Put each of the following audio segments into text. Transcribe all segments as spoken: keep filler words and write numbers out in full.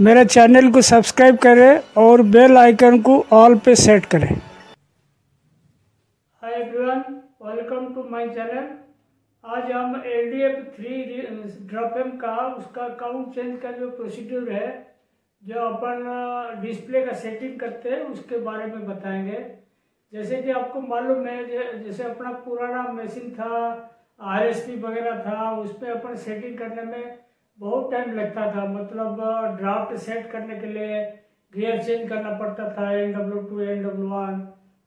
मेरे चैनल को सब्सक्राइब करें और बेल आइकन को ऑल पे सेट करें। Hi everyone, welcome to my channel. आज हम एल डी एफ थ्री ड्रॉपएम का उसका काउंट चेंज का जो प्रोसीड्यूर है, जो अपन डिस्प्ले का सेटिंग करते हैं, उसके बारे में बताएंगे। जैसे कि आपको मालूम है, जैसे अपना पुराना मशीन था, आर एस पी वगैरह था, उस पर अपन सेटिंग करने में बहुत टाइम लगता था। मतलब ड्राफ्ट सेट करने के लिए गियर चेंज करना पड़ता था, N W to N W one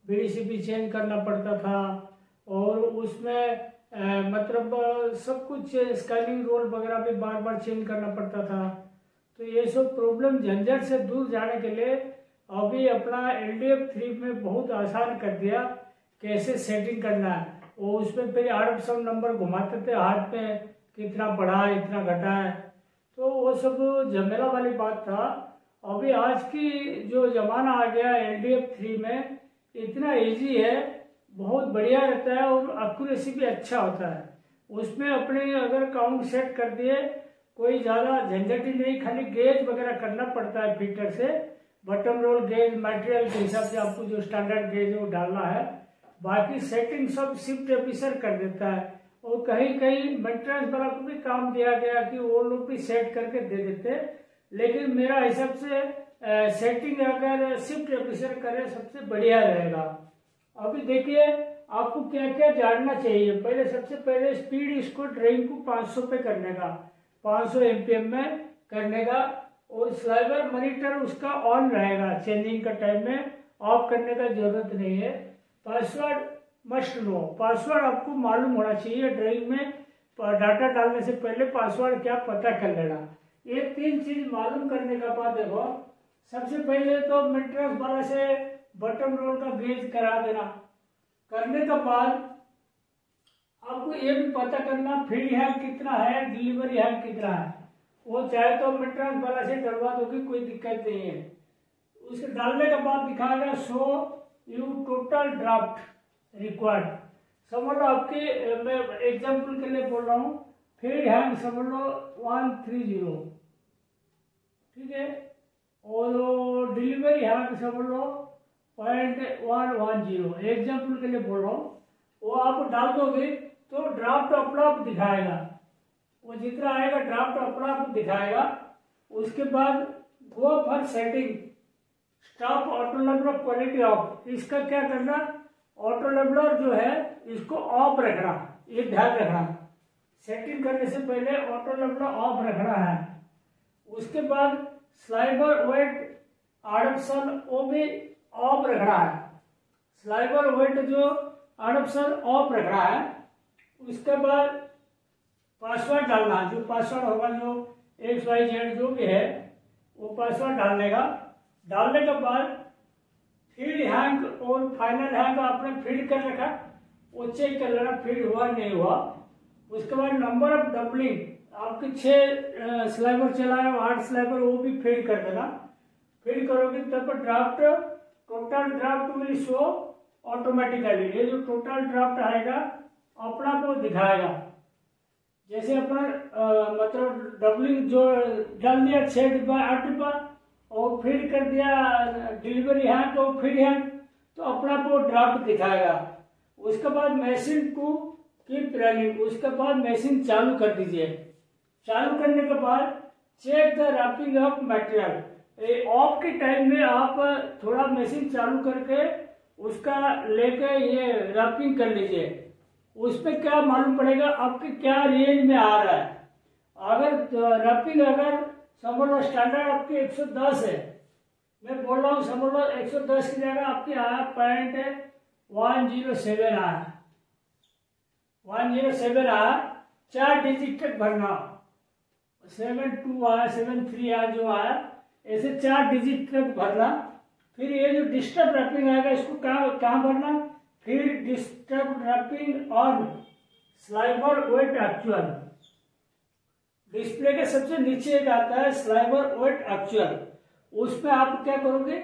B C B change करना पड़ता था, और उसमें ए, मतलब सब कुछ स्केलिंग रोल वगैरह भी बार बार चेंज करना पड़ता था। तो ये सब प्रॉब्लम झंझट से दूर जाने के लिए अभी अपना एल डी एफ थ्री में बहुत आसान कर दिया कैसे सेटिंग करना है। और उसमें फिर आर सब नंबर घुमाते थे हाथ में, कितना बढ़ा है इतना घटा है, तो वो सब झमेला वाली बात था। अभी आज की जो जमाना आ गया एल डी एफ थ्री में, इतना इजी है, बहुत बढ़िया रहता है और एक्यूरेसी भी अच्छा होता है। उसमें अपने अगर काउंट सेट कर दिए, कोई ज़्यादा झंझट ही नहीं, खाली गेज वगैरह करना पड़ता है फिल्टर से। बटन रोल गेज मटेरियल के हिसाब से आपको जो स्टैंडर्ड गेज है वो डालना है, बाकी सेटिंग सब शिफ्ट ऑफिसर कर देता है। और कहीं कहीं मेंटेनेंस वाला को भी काम दिया गया कि वो लोग भी सेट करके दे देते, लेकिन मेरा हिसाब से ए, सेटिंग अगर शिफ्ट ऑफिसर करे सबसे बढ़िया रहेगा। अभी देखिए आपको क्या क्या जानना चाहिए। पहले सबसे पहले स्पीड इसको ड्राइंग को पाँच सौ पे करने का, पाँच सौ एम पी एम में करने का, और स्लाइडर मॉनिटर उसका ऑन रहेगा चेंजिंग का टाइम में, ऑफ करने का जरूरत नहीं है। पासवर्ड मस्ट नो, पासवर्ड आपको मालूम होना चाहिए। ड्राइंग में डाटा डालने से पहले पासवर्ड क्या पता कर लेना। ये तीन चीज मालूम करने के बाद देखो, सबसे पहले तो मेंटेनेंस वाला से बटन रोल का गेज करा देना। करने के बाद आपको ये भी पता करना फील्ड है कितना है, डिलीवरी है कितना है। वो चाहे तो मेंटेनेंस वाला से डलवा दोगे, कोई दिक्कत नहीं है। उसके डालने के बाद दिखाएगा so you total draft required. समझ लो आपके, मैं एग्जाम्पल के लिए बोल रहा हूँ, फीड है समझ लो वन थ्री जीरो, ठीक है, और डिलीवरी है समझ लो point one one zero, example के लिए बोल रहा हूँ। वो आप डाल दोगे तो ड्राफ्ट अपना आप दिखाएगा, वो जितना आएगा ड्राफ्ट अपना आप दिखाएगा। उसके बाद go for setting stop auto number quality off, इसका क्या करना, ऑटो लेवलर जो है इसको ऑफ रखना, ये ध्यान रखना। सेटिंग करने से पहले ऑटो लेवलर ऑफ रखना है। उसके बाद स्लाइबर वेट ऑप्शन वो भी ऑफ रखना है, स्लाइबर वेट जो ऑप्शन ऑफ रखना है। उसके बाद पासवर्ड डालना है, जो पासवर्ड होगा जो एक्स वाई जेड जो भी है वो पासवर्ड डालने का। डालने के बाद फील्ड हैंग और फाइनल हैंग आपने फील्ड कर रखा, वो चेक कर लेना फील्ड हुआ नहीं हुआ। उसके बाद नंबर ऑफ डबलिंग, आपके छः स्लाइबर चला है, आठ स्लाइबर वो भी फील्ड कर देना। फील्ड करोगे तब draft total draft will show automatically, ये जो टोटल ड्राफ्ट आएगा अपना वो दिखाएगा। जैसे अपना मतलब डबलिंग जो डाल दिया छः डिब्बा आठ डिब्बा और फीड कर दिया डिलीवरी है तो फीड है तो अपना वो ड्राफ्ट दिखाएगा। उसके बाद मशीन को कीप रनिंग, उसके बाद मशीन चालू कर दीजिए। चालू करने के बाद check the wrapping of material, off के टाइम में आप थोड़ा मशीन चालू करके उसका लेके ये रैपिंग कर लीजिए। उसमें क्या मालूम पड़ेगा आपके क्या रेंज में आ रहा है। अगर रैपिंग अगर समझ लो स्टैंडर्ड आपकी एक सौ दस है, मैं बोल रहा हूँ समझ लो एक सौ दस की जगह आपकी आया पॉइंट वन जीरो सेवन आया, वन जीरो सेवन आया, चार डिजिट तक भरना, सेवन टू आया सेवन थ्री आया जो आया, ऐसे चार डिजिट तक भरना। फिर ये जो डिस्टर्ब रैपिंग आएगा इसको कहाँ कहाँ भरना, फिर डिस्टर्ब रैपिंग और स्लाइबर वेट एक्चुअल, डिस्प्ले के सबसे नीचे एक आता है स्लाइबर वेट एक्चुअल, उसमें आप क्या करोगे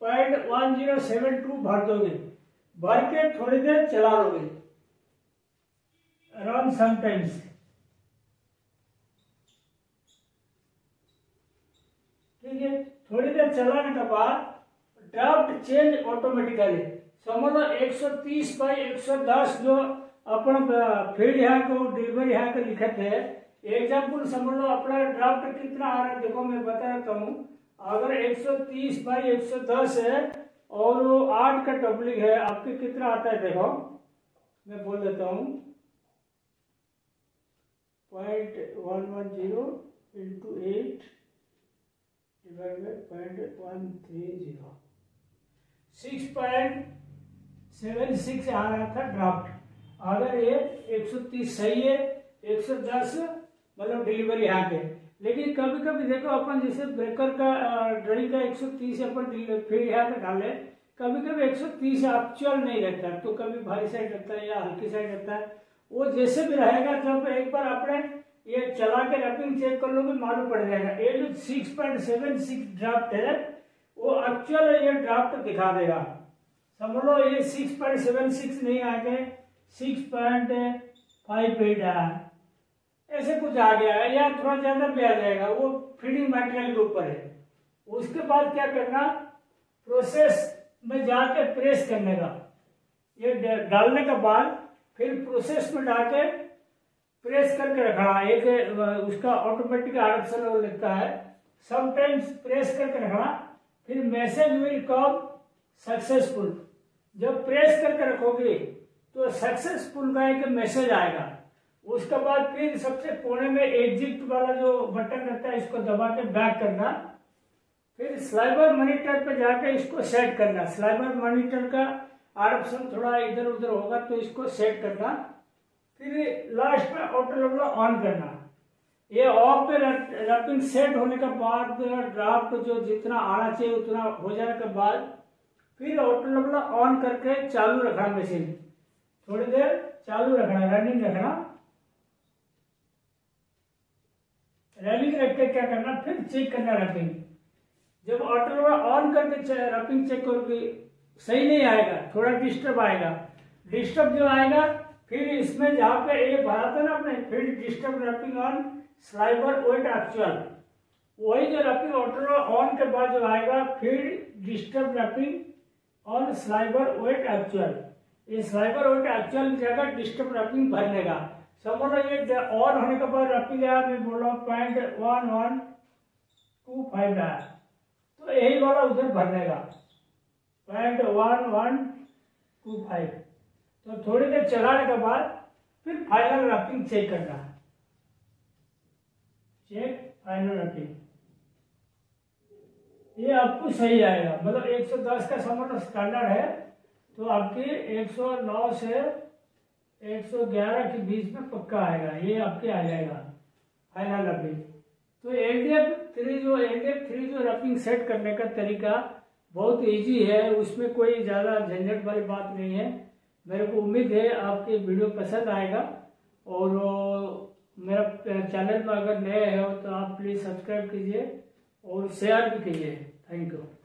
point one zero seven two भर दोगे, भर के थोड़ी देर चला दोगे रन समटाइम्स, ठीक चलाने के बाद ड्राफ्ट चेंज ऑटोमेटिकली समझो एक सौ तीस बाई एक सौ दस जो अपन फील्ड यहाँ को डिलीवर यहाँ के लिखे थे। एग्जाम्पल समझ लो अपना ड्राफ्ट कितना आ रहा है, देखो मैं बताता हूँ। अगर एक सौ तीस बाई एक सौ दस है और वो आठ का डबलिंग है, आपके कितना आता है देखो मैं बोल देता हूँ। Point one one zero into eight divide by point one three zero six point seven six आ रहा था ड्राफ्ट। अगर ये एक सौ तीस सही है, एक सौ दस मतलब डिलीवरी यहाँ पे। लेकिन कभी कभी देखो अपन जैसे ब्रेकर का ड्रिल का एक सौ तीस सौ तीस फिर यहाँ पे डाले, कभी कभी एक सौ तीस एक्चुअल नहीं रहता, तो कभी भारी साइड रहता है या हल्की साइड रहता है। वो जैसे भी रहेगा जब एक बार आपने ये चला के रैपिंग चेक कर लोगे मालूम पड़ जाएगा। ये जो six point seven six draft है वो एक्चुअल ये ड्राफ्ट दिखा देगा। समझ लो ये सिक्स पॉइंट सेवन सिक्स नहीं आ गए, सिक्स पॉइंट फाइव एट आया, ऐसे कुछ आ गया है या थोड़ा ज्यादा भी आ जाएगा, वो फीडिंग मटेरियल के ऊपर है। उसके बाद क्या करना, प्रोसेस में जाके प्रेस करने का, ये डालने के बाद फिर प्रोसेस में जाके प्रेस करके रखना। एक उसका ऑटोमेटिक आर्डर से वो लिखता है, समटाइम्स प्रेस करके रखना, फिर मैसेज विल कम सक्सेसफुल। जब प्रेस करके रखोगे तो सक्सेसफुल का एक मैसेज आएगा। उसके बाद फिर सबसे कोने में एग्जिट वाला जो बटन रहता है इसको दबा के बैक करना, फिर स्लाइडर मॉनिटर पे जाकर इसको सेट करना। स्लाइडर मॉनिटर का ऑप्शन थोड़ा इधर उधर होगा तो इसको सेट करना, फिर लास्ट में ऑटो लेवल ऑन करना। ये ऑफ पे रैपिंग सेट होने के बाद ड्राफ्ट जो जितना आना चाहिए उतना हो जाने के बाद फिर ऑटो लेवल ऑन करके चालू रखना, मशीन थोड़ी देर चालू रखना, रनिंग रखना, रैपिंग रख के क्या करना फिर चेक करना रैपिंग। जब ऑटो ऑन करके रैपिंग चेक करोगे सही नहीं आएगा, थोड़ा डिस्टर्ब आएगा। डिस्टर्ब जो आएगा फिर इसमें जहाँ पे ये भरा था ना अपने field disturb wrapping on sliver weight actual, वही जो रैपिंग ऑटो ऑन के बाद जो आएगा field disturb wrapping on sliver weight actual, ये स्लाइबर वेट एक्चुअल जगह डिस्टर्ब रैपिंग भर लेगा। समझ लो ये ऑन होने के बाद रैपिंग आया, मैं बोल रहा हूँ point one one two five आया, तो यही वाला उधर भर लेगा point one one two five. तो थोड़ी देर चलाने के बाद फिर फाइनल रैपिंग चेक करना, चेक फाइनल रैपिंग, ये आपको सही आएगा। मतलब एक सौ दस का समझ स्टैंडर्ड है तो आपके एक सौ नौ से एक सौ ग्यारह के बीच में पक्का आएगा, ये आपके आ जाएगा फाइनल रैपिंग। तो एल डी एफ थ्री जो एल डी एफ थ्री जो रैपिंग सेट करने का तरीका बहुत इजी है, उसमें कोई ज़्यादा झंझट वाली बात नहीं है। मेरे को उम्मीद है आपके वीडियो पसंद आएगा, और मेरा चैनल में अगर नए हो तो आप प्लीज़ सब्सक्राइब कीजिए और शेयर भी कीजिए। Thank you.